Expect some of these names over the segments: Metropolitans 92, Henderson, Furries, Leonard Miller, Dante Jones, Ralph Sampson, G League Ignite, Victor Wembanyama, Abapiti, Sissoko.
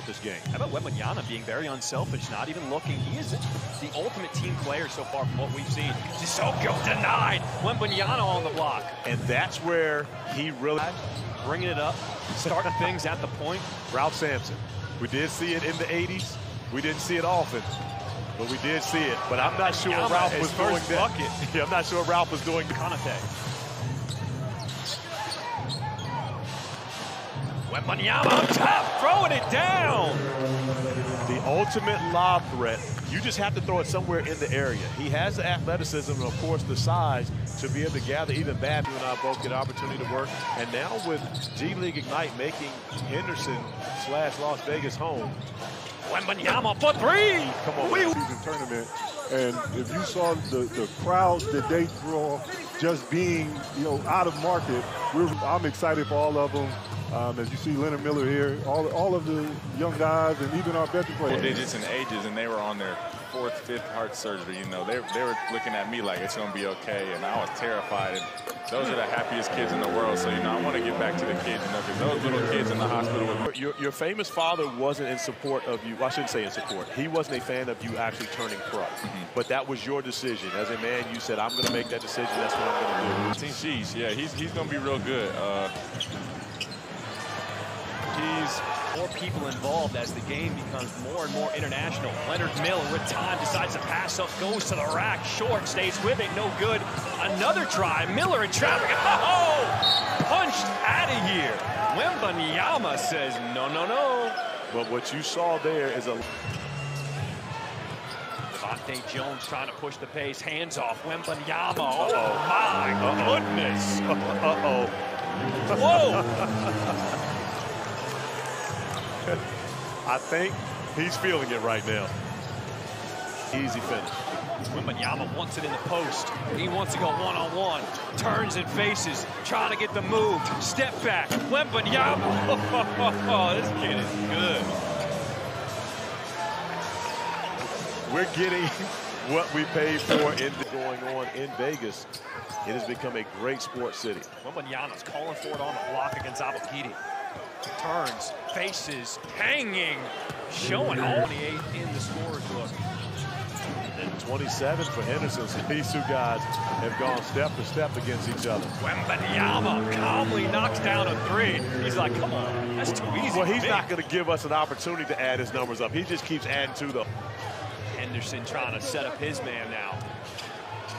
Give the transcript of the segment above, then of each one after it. throughout this game. How about Wembanyama being very unselfish, not even looking? He is the ultimate team player so far from what we've seen. Sissoko denied. Wembanyama on the block. And that's where he really... bringing it up, starting things at the point. Ralph Sampson. We did see it in the 80s. We didn't see it often, but we did see it. But I'm not sure Ralph was doing that. Yeah, I'm not sure Ralph was doing the contact. Wembanyama up top, throwing it down. The ultimate lob threat. You just have to throw it somewhere in the area. He has the athleticism and, of course, the size to be able to gather even bad. You and I both get an opportunity to work. And now with G League Ignite making Henderson / Las Vegas home. Wembanyama for three. Come on, tournament. And if you saw the crowds that they draw just being, you know, out of market, I'm excited for all of them. As you see Leonard Miller here, all of the young guys and even our veteran players. Well, they just in ages, and they were on their fourth, fifth heart surgery. You know, they were looking at me like it's going to be okay, and I was terrified. And those are the happiest kids in the world, so, you know, I want to get back to the kids, you know, because those little kids in the hospital. Your famous father wasn't in support of you. Well, I shouldn't say in support. He wasn't a fan of you actually turning pro. But that was your decision. As a man, you said, I'm going to make that decision. That's what I'm going to do. Sheesh, yeah, he's going to be real good. More people involved as the game becomes more and more international. Leonard Miller with time decides to pass up, goes to the rack, short, stays with it, no good. Another try, Miller in traffic. Oh, punched out of here. Wembanyama says no, no, no. But what you saw there is a... Dante Jones trying to push the pace, hands off, Wembanyama. Oh, my goodness. Uh-oh. Whoa. I think he's feeling it right now. Easy finish. Wembanyama wants it in the post. He wants to go one-on-one. Turns and faces, trying to get the move. Step back, Wembanyama. Oh, this kid is good. We're getting what we paid for in going on in Vegas. It has become a great sports city. Wembanyama's calling for it on the block against Abapiti. Turns, faces, hanging, showing all the 8 in the scorer's book. And 27 for Henderson. These two guys have gone step to step against each other. Wembanyama calmly knocks down a three. He's like, come on, that's too easy. Well, he's not going to give us an opportunity to add his numbers up. He just keeps adding to them. Henderson trying to set up his man now.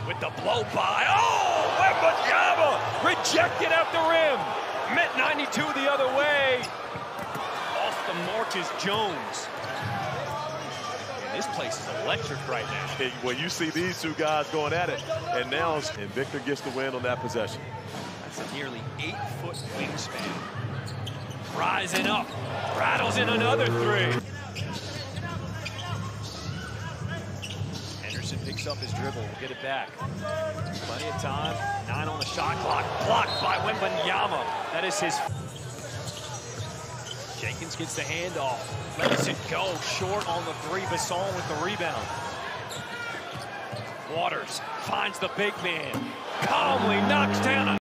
With the blow by, oh, Wembanyama rejected at the rim. Met 92 the other way. Off the mark is Jones. And this place is electric right now. Hey, well, you see these two guys going at it. And now, and Victor gets the win on that possession. That's a nearly 8-foot wingspan. Rising up, rattles in another three. Picks up his dribble, will get it back. Plenty of time, 9 on the shot clock, blocked by Wembanyama. That is his. Jenkins gets the handoff, lets it go, short on the three, Basson with the rebound. Waters finds the big man, calmly knocks down a